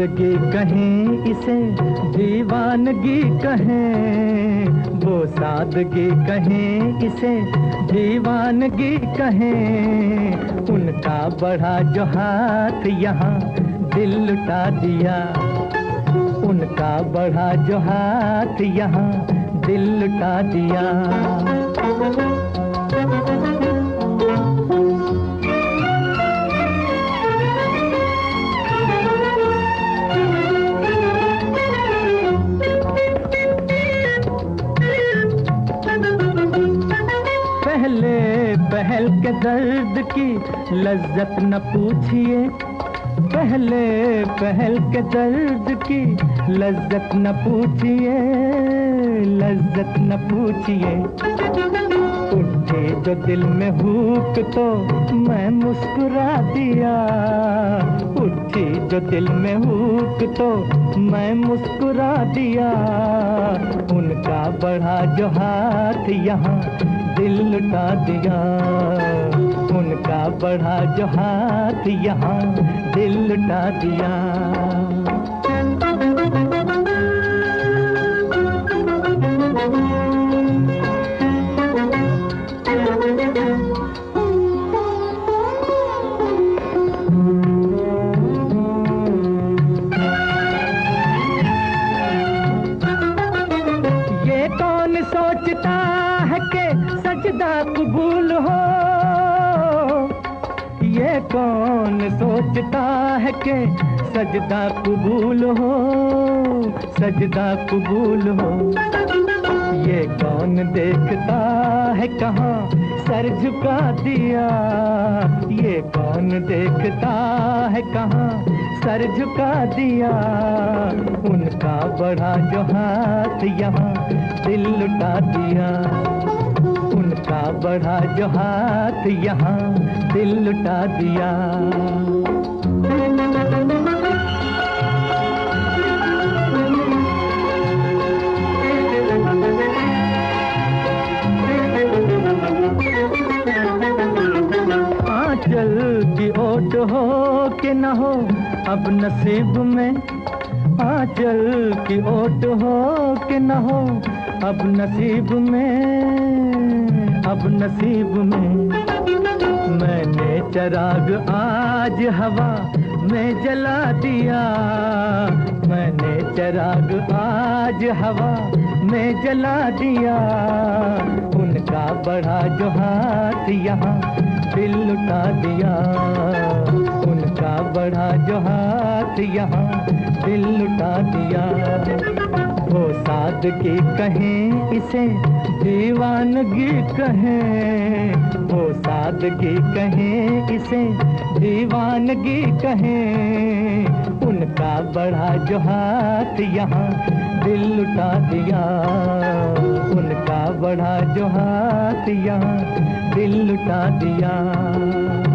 जिंदगी कहें, इसे दीवानगी कहें, वो सादगी कहें, इसे दीवानगी कहें। उनका बढ़ा जो हाथ यहाँ दिल लुटा दिया, उनका बढ़ा जो हाथ यहाँ दिल लुटा दिया। पहल के दर्द की लज्जत न पूछिए, पहले पहल के दर्द की लज्जत न पूछिए, लज्जत न पूछिए। उठे जो दिल में हुक तो मैं मुस्कुरा दिया, उठे जो दिल में हुक तो मैं मुस्कुरा दिया। उनका बढ़ा जो हाथ यहाँ दिल लुटा दिया, उनका बढ़ा जो हाथ यहाँ दिल लुटा दिया। ये कौन सोचता है के सजदा कबूल हो, ये कौन सोचता है कि सजदा कबूल हो, सजदा कबूल हो। ये कौन देखता है कहाँ सर झुका दिया, ये कौन देखता है कहाँ सर झुका दिया। उनका बढ़ा जो हाथ यहाँ दिल लुटा दिया, उनका बढ़ा जो हाथ यहाँ दिल लुटा दिया। आंचल की ओट हो के न हो अब नसीब में, आंचल की ओट हो के न हो अब नसीब में, अब नसीब में। मैंने चिराग आज हवा में जला दिया, मैंने चिराग आज हवा में जला दिया। उनका बढ़ा जो हाथ यहाँ दिल लुटा दिया, उनका बढ़ा जो हाथ यहाँ दिल लुटा दिया। वो सादगी कहें, इसे दीवानगी कहें, वो सादगी कहें, इसे दीवानगी कहें। उनका बढ़ा जो हाथ यहाँ दिल लुटा दिया, उनका बढ़ा जो हाथ यहाँ दिल लुटा दिया।